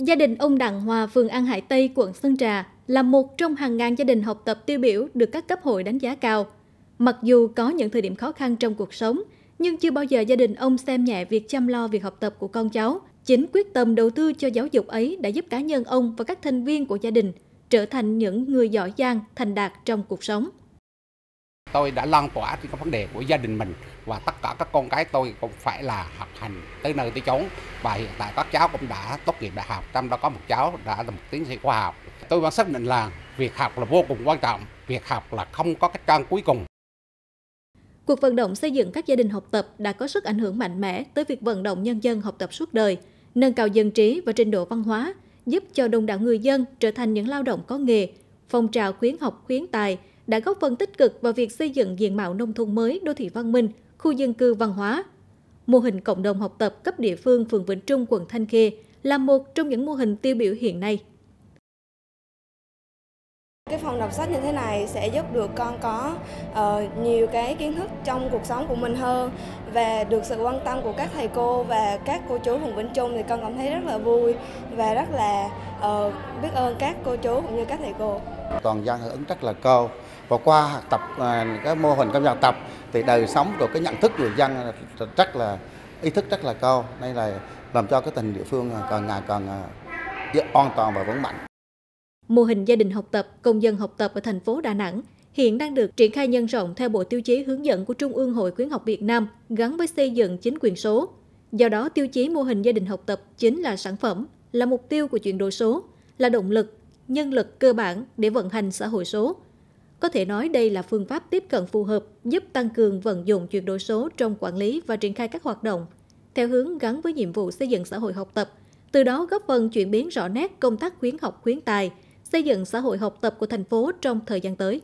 Gia đình ông Đặng Hòa, phường An Hải Tây, quận Sơn Trà là một trong hàng ngàn gia đình học tập tiêu biểu được các cấp hội đánh giá cao. Mặc dù có những thời điểm khó khăn trong cuộc sống, nhưng chưa bao giờ gia đình ông xem nhẹ việc chăm lo việc học tập của con cháu. Chính quyết tâm đầu tư cho giáo dục ấy đã giúp cá nhân ông và các thành viên của gia đình trở thành những người giỏi giang, thành đạt trong cuộc sống. Tôi đã lan tỏa cái vấn đề của gia đình mình và tất cả các con cái tôi cũng phải là học hành tới nơi tới chốn, và hiện tại các cháu cũng đã tốt nghiệp đại học, trong đó có một cháu đã là một tiến sĩ khoa học. Tôi vẫn xác định là việc học là vô cùng quan trọng, việc học là không có cái trang cuối cùng. Cuộc vận động xây dựng các gia đình học tập đã có sức ảnh hưởng mạnh mẽ tới việc vận động nhân dân học tập suốt đời, nâng cao dân trí và trình độ văn hóa, giúp cho đông đảo người dân trở thành những lao động có nghề. Phong trào khuyến học khuyến tài đã góp phần tích cực vào việc xây dựng diện mạo nông thôn mới, đô thị văn minh, khu dân cư văn hóa. Mô hình cộng đồng học tập cấp địa phương phường Vĩnh Trung, quận Thanh Khê là một trong những mô hình tiêu biểu hiện nay. Cái phòng đọc sách như thế này sẽ giúp được con có nhiều cái kiến thức trong cuộc sống của mình hơn, và được sự quan tâm của các thầy cô và các cô chú phường Vĩnh Trung thì con cảm thấy rất là vui và rất là biết ơn các cô chú cũng như các thầy cô. Toàn dân hưởng ứng rất là cao, và qua học tập các mô hình công dân tập thì đời sống rồi cái nhận thức người dân rất là ý thức rất là cao, đây là làm cho cái tình địa phương càng ngày càng an toàn và vững mạnh. Mô hình gia đình học tập, công dân học tập ở thành phố Đà Nẵng hiện đang được triển khai nhân rộng theo bộ tiêu chí hướng dẫn của Trung ương Hội khuyến học Việt Nam gắn với xây dựng chính quyền số. Do đó, tiêu chí mô hình gia đình học tập chính là sản phẩm, là mục tiêu của chuyển đổi số, là động lực, nhân lực cơ bản để vận hành xã hội số. Có thể nói đây là phương pháp tiếp cận phù hợp giúp tăng cường vận dụng chuyển đổi số trong quản lý và triển khai các hoạt động, theo hướng gắn với nhiệm vụ xây dựng xã hội học tập, từ đó góp phần chuyển biến rõ nét công tác khuyến học khuyến tài, xây dựng xã hội học tập của thành phố trong thời gian tới.